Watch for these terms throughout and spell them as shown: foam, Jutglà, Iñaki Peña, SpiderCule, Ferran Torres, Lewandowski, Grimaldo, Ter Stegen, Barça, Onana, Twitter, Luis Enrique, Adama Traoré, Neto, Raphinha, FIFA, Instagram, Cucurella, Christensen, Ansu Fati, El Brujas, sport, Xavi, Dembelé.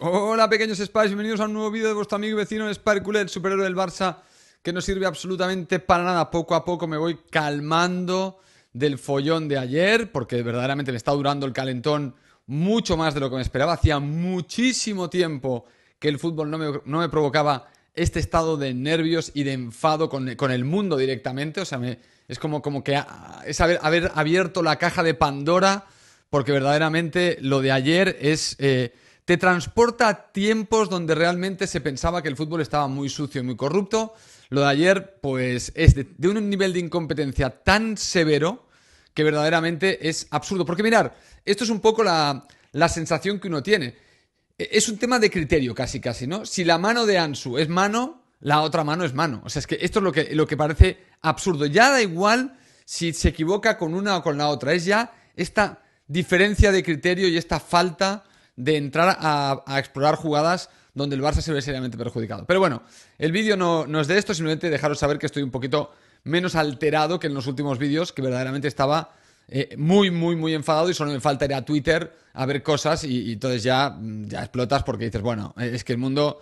Hola pequeños Spies, bienvenidos a un nuevo vídeo de vuestro amigo y vecino SpiderCule, el superhéroe del Barça, que no sirve absolutamente para nada. Poco a poco me voy calmando del follón de ayer, porque verdaderamente me está durando el calentón mucho más de lo que me esperaba. Hacía muchísimo tiempo que el fútbol no me provocaba este estado de nervios y de enfado con el mundo directamente. O sea, es como que es haber abierto la caja de Pandora, porque verdaderamente lo de ayer es... te transporta a tiempos donde realmente se pensaba que el fútbol estaba muy sucio y muy corrupto. Lo de ayer, pues, es de un nivel de incompetencia tan severo que verdaderamente es absurdo. Porque mirad, esto es un poco la sensación que uno tiene. Es un tema de criterio casi, casi, ¿no? Si la mano de Ansu es mano, la otra mano es mano. O sea, es que esto es lo que parece absurdo. Ya da igual si se equivoca con una o con la otra. Es ya esta diferencia de criterio y esta falta de entrar a explorar jugadas donde el Barça se ve seriamente perjudicado. Pero bueno, el vídeo no es de esto, simplemente dejaros saber que estoy un poquito menos alterado que en los últimos vídeos, que verdaderamente estaba muy, muy, muy enfadado y solo me falta ir a Twitter a ver cosas y entonces ya explotas porque dices, bueno, es que el mundo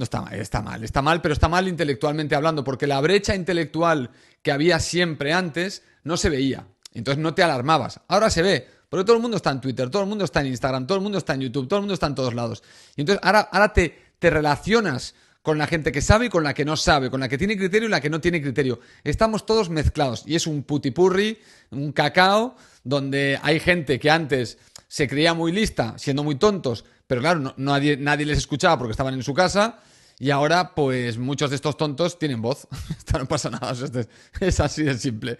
está mal, pero está mal intelectualmente hablando, porque la brecha intelectual que había siempre antes no se veía. Entonces no te alarmabas. Ahora se ve. Porque todo el mundo está en Twitter, todo el mundo está en Instagram, todo el mundo está en YouTube, todo el mundo está en todos lados. Y entonces ahora te relacionas con la gente que sabe y con la que no sabe, con la que tiene criterio y la que no tiene criterio. Estamos todos mezclados y es un putipurri, un cacao, donde hay gente que antes se creía muy lista, siendo muy tontos, pero claro, nadie les escuchaba porque estaban en su casa. Y ahora, pues, muchos de estos tontos tienen voz. Esto no pasa nada, o sea, es así de simple.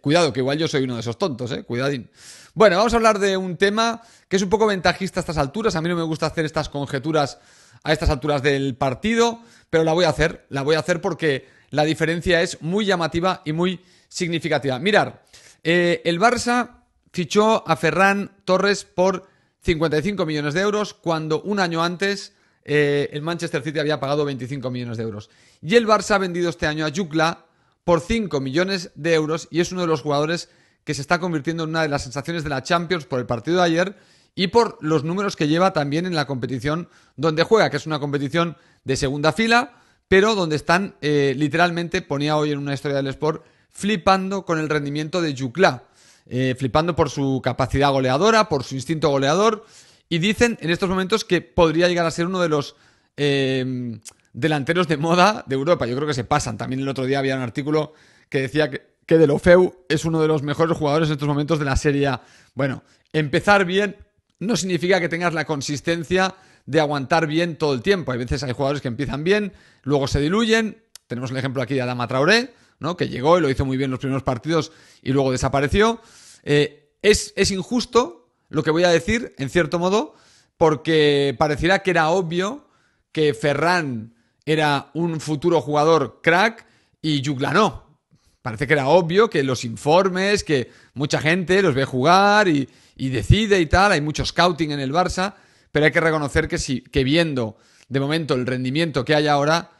Cuidado, que igual yo soy uno de esos tontos, cuidadín. Bueno, vamos a hablar de un tema que es un poco ventajista a estas alturas. A mí no me gusta hacer estas conjeturas a estas alturas del partido, pero la voy a hacer porque la diferencia es muy llamativa y muy significativa. Mirar, el Barça fichó a Ferran Torres por 55 millones de euros cuando un año antes... el Manchester City había pagado 25 millones de euros. Y el Barça ha vendido este año a Jutglà por 5 millones de euros y es uno de los jugadores que se está convirtiendo en una de las sensaciones de la Champions por el partido de ayer y por los números que lleva también en la competición donde juega, que es una competición de segunda fila, pero donde están literalmente, ponía hoy en una historia del Sport, flipando con el rendimiento de Jutglà, flipando por su capacidad goleadora, por su instinto goleador. Y dicen en estos momentos que podría llegar a ser uno de los delanteros de moda de Europa. Yo creo que se pasan. También el otro día había un artículo que decía que De Lofeu es uno de los mejores jugadores en estos momentos de la Serie A. Bueno, empezar bien no significa que tengas la consistencia de aguantar bien todo el tiempo. Hay veces hay jugadores que empiezan bien, luego se diluyen. Tenemos el ejemplo aquí de Adama Traoré, ¿no? Que llegó y lo hizo muy bien los primeros partidos y luego desapareció. Es injusto lo que voy a decir, en cierto modo, porque pareciera que era obvio que Ferran era un futuro jugador crack y Jutglà no. Parece que era obvio que los informes, que mucha gente los ve jugar y decide y tal, hay mucho scouting en el Barça, pero hay que reconocer que sí, que viendo de momento el rendimiento que hay ahora,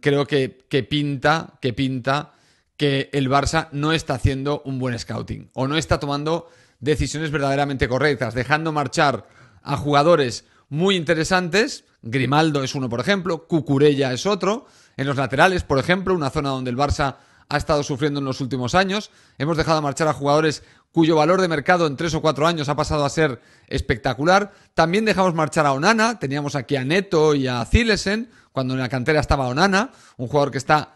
creo que pinta que el Barça no está haciendo un buen scouting o no está tomando decisiones verdaderamente correctas, dejando marchar a jugadores muy interesantes. Grimaldo es uno, por ejemplo, Cucurella es otro, en los laterales, por ejemplo, una zona donde el Barça ha estado sufriendo en los últimos años. Hemos dejado marchar a jugadores cuyo valor de mercado en 3 o 4 años ha pasado a ser espectacular. También dejamos marchar a Onana, teníamos aquí a Neto y a Christensen, cuando en la cantera estaba Onana, un jugador que está...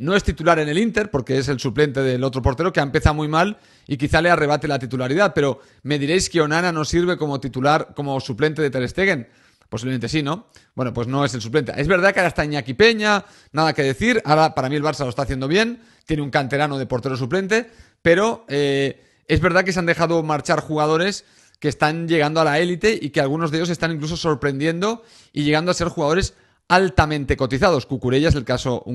no es titular en el Inter porque es el suplente del otro portero que ha empezado muy mal y quizá le arrebate la titularidad, pero me diréis que Onana no sirve como titular, como suplente de Ter Stegen. Posiblemente sí, ¿no? Bueno, pues no es el suplente. Es verdad que ahora está Iñaki Peña, nada que decir. Ahora para mí el Barça lo está haciendo bien, tiene un canterano de portero suplente, pero es verdad que se han dejado marchar jugadores que están llegando a la élite y que algunos de ellos están incluso sorprendiendo y llegando a ser jugadores altamente cotizados. Cucurella es un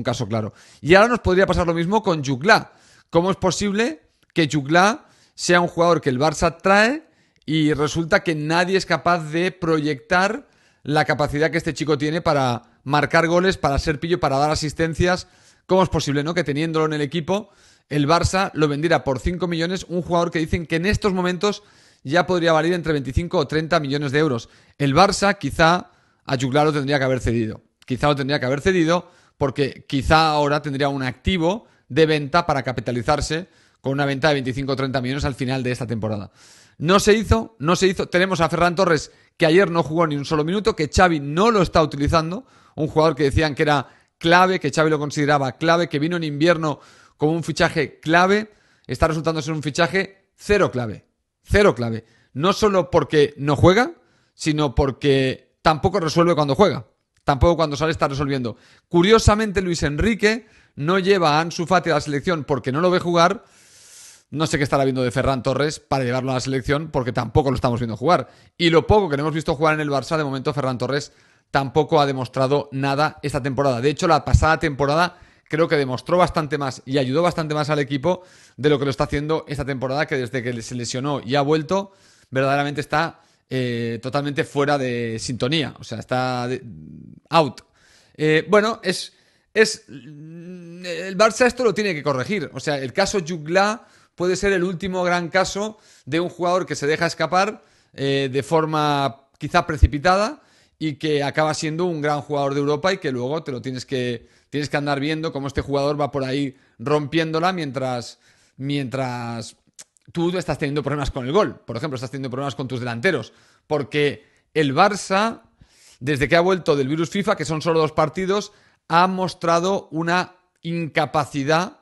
caso claro. Y ahora nos podría pasar lo mismo con Jutglà. ¿Cómo es posible que Jutglà sea un jugador que el Barça trae y resulta que nadie es capaz de proyectar la capacidad que este chico tiene para marcar goles, para ser pillo, para dar asistencias? ¿Cómo es posible, no? Que teniéndolo en el equipo, el Barça lo vendiera por 5 millones, un jugador que dicen que en estos momentos ya podría valer entre 25 o 30 millones de euros. El Barça quizá a Jutglà lo tendría que haber cedido. Quizá lo tendría que haber cedido porque quizá ahora tendría un activo de venta para capitalizarse con una venta de 25 o 30 millones al final de esta temporada. No se hizo, no se hizo. Tenemos a Ferran Torres, que ayer no jugó ni un solo minuto, que Xavi no lo está utilizando. Un jugador que decían que era clave, que Xavi lo consideraba clave, que vino en invierno como un fichaje clave. Está resultando ser un fichaje cero clave. Cero clave. No solo porque no juega, sino porque tampoco resuelve cuando juega. Tampoco cuando sale está resolviendo. Curiosamente, Luis Enrique no lleva a Ansu Fati a la selección porque no lo ve jugar. No sé qué estará viendo de Ferran Torres para llevarlo a la selección porque tampoco lo estamos viendo jugar. Y lo poco que le hemos visto jugar en el Barça, de momento Ferran Torres tampoco ha demostrado nada esta temporada. De hecho, la pasada temporada creo que demostró bastante más y ayudó bastante más al equipo de lo que lo está haciendo esta temporada, que desde que se lesionó y ha vuelto, verdaderamente está totalmente fuera de sintonía. O sea, está out. Bueno, el Barça esto lo tiene que corregir. O sea, el caso Jutglà puede ser el último gran caso de un jugador que se deja escapar de forma quizá precipitada y que acaba siendo un gran jugador de Europa y que luego te lo tienes que andar viendo cómo este jugador va por ahí rompiéndola mientras tú estás teniendo problemas con el gol. Por ejemplo, estás teniendo problemas con tus delanteros. Porque el Barça, desde que ha vuelto del virus FIFA, que son solo 2 partidos, ha mostrado una incapacidad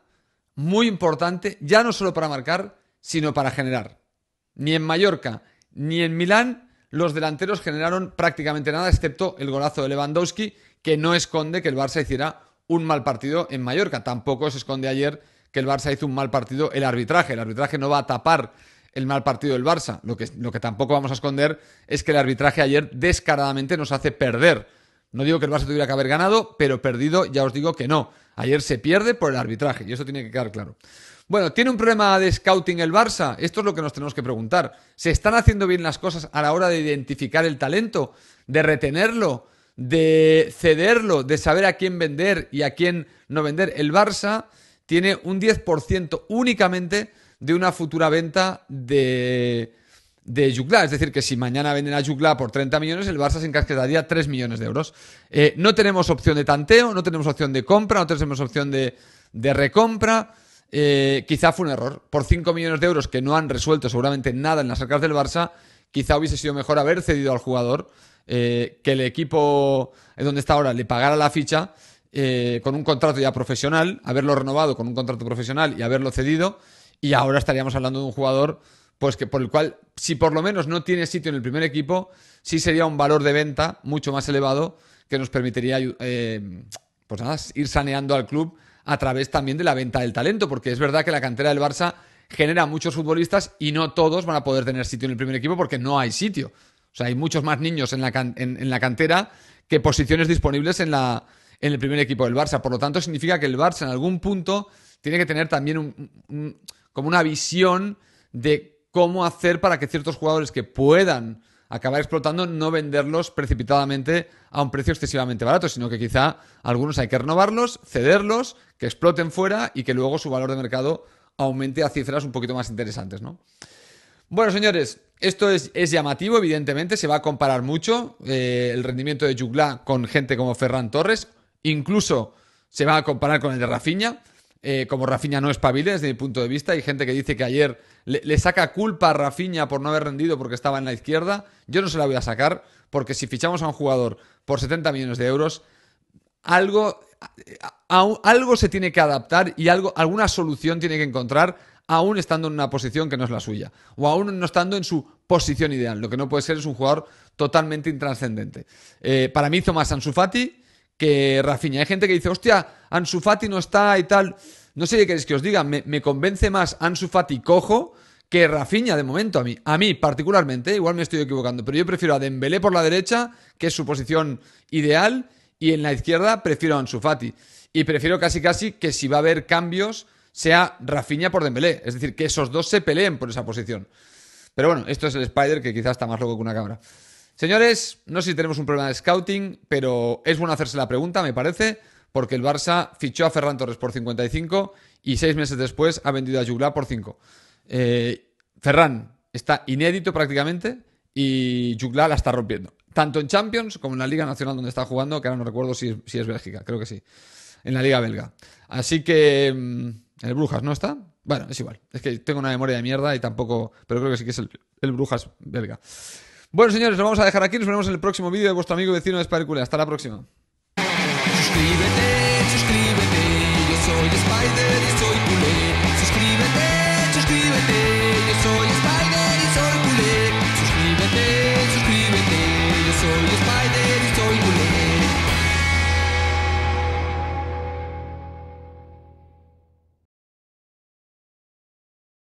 muy importante, ya no solo para marcar, sino para generar. Ni en Mallorca, ni en Milán, los delanteros generaron prácticamente nada, excepto el golazo de Lewandowski, que no esconde que el Barça hiciera un mal partido en Mallorca. Tampoco se esconde ayer que el Barça hizo un mal partido el arbitraje. El arbitraje no va a tapar el mal partido del Barça. Lo que tampoco vamos a esconder es que el arbitraje ayer descaradamente nos hace perder. No digo que el Barça tuviera que haber ganado, pero perdido ya os digo que no. Ayer se pierde por el arbitraje y eso tiene que quedar claro. Bueno, ¿tiene un problema de scouting el Barça? Esto es lo que nos tenemos que preguntar. ¿Se están haciendo bien las cosas a la hora de identificar el talento, de retenerlo, de cederlo, de saber a quién vender y a quién no vender? El Barça tiene un 10% únicamente de una futura venta de Jutglà, es decir, que si mañana venden a Jutglà por 30 millones, el Barça se encasquetaría 3 millones de euros. No tenemos opción de tanteo, no tenemos opción de compra, no tenemos opción de recompra. Quizá fue un error. Por 5 millones de euros que no han resuelto seguramente nada en las arcas del Barça, quizá hubiese sido mejor haber cedido al jugador, que el equipo donde está ahora le pagara la ficha con un contrato ya profesional, haberlo renovado con un contrato profesional y haberlo cedido, y ahora estaríamos hablando de un jugador pues que por el cual, si por lo menos no tiene sitio en el primer equipo, sí sería un valor de venta mucho más elevado que nos permitiría pues nada, ir saneando al club a través también de la venta del talento, porque es verdad que la cantera del Barça genera muchos futbolistas y no todos van a poder tener sitio en el primer equipo porque no hay sitio. O sea, hay muchos más niños en la cantera que posiciones disponibles en el primer equipo del Barça. Por lo tanto, significa que el Barça en algún punto tiene que tener también como una visión de cómo hacer para que ciertos jugadores que puedan acabar explotando no venderlos precipitadamente a un precio excesivamente barato, sino que quizá algunos hay que renovarlos, cederlos, que exploten fuera y que luego su valor de mercado aumente a cifras un poquito más interesantes, ¿no? Bueno, señores, esto es llamativo, evidentemente, se va a comparar mucho el rendimiento de Jutglà con gente como Ferran Torres, incluso se va a comparar con el de Raphinha. Como Raphinha no espabile desde mi punto de vista, hay gente que dice que ayer le saca culpa a Raphinha por no haber rendido porque estaba en la izquierda. Yo no se la voy a sacar, porque si fichamos a un jugador por 70 millones de euros, algo se tiene que adaptar y alguna solución tiene que encontrar, aún estando en una posición que no es la suya o aún no estando en su posición ideal. Lo que no puede ser es un jugador totalmente intrascendente. Para mí hizo más Ansu Fati que Raphinha. Hay gente que dice, hostia, Ansu Fati no está y tal. No sé qué queréis que os diga. Me convence más Ansu Fati cojo que Raphinha de momento a mí. A mí particularmente, igual me estoy equivocando, pero yo prefiero a Dembelé por la derecha, que es su posición ideal, y en la izquierda prefiero a Ansu Fati. Y prefiero casi que si va a haber cambios sea Raphinha por Dembelé. Es decir, que esos dos se peleen por esa posición. Pero bueno, esto es el Spider, que quizás está más loco que una cabra. Señores, no sé si tenemos un problema de scouting, pero es bueno hacerse la pregunta, me parece, porque el Barça fichó a Ferran Torres por 55 y 6 meses después ha vendido a Jutglà por 5. Ferran, está inédito prácticamente y Jutglà la está rompiendo. Tanto en Champions como en la Liga Nacional donde está jugando, que ahora no recuerdo si es Bélgica, creo que sí. En la Liga Belga. Así que... el Brujas, ¿no está? Bueno, es igual. Es que tengo una memoria de mierda y tampoco... Pero creo que sí que es el Brujas belga. Bueno, señores, nos vamos a dejar aquí. Nos veremos en el próximo vídeo de vuestro amigo y vecino de SpiderCule. Hasta la próxima. Suscríbete.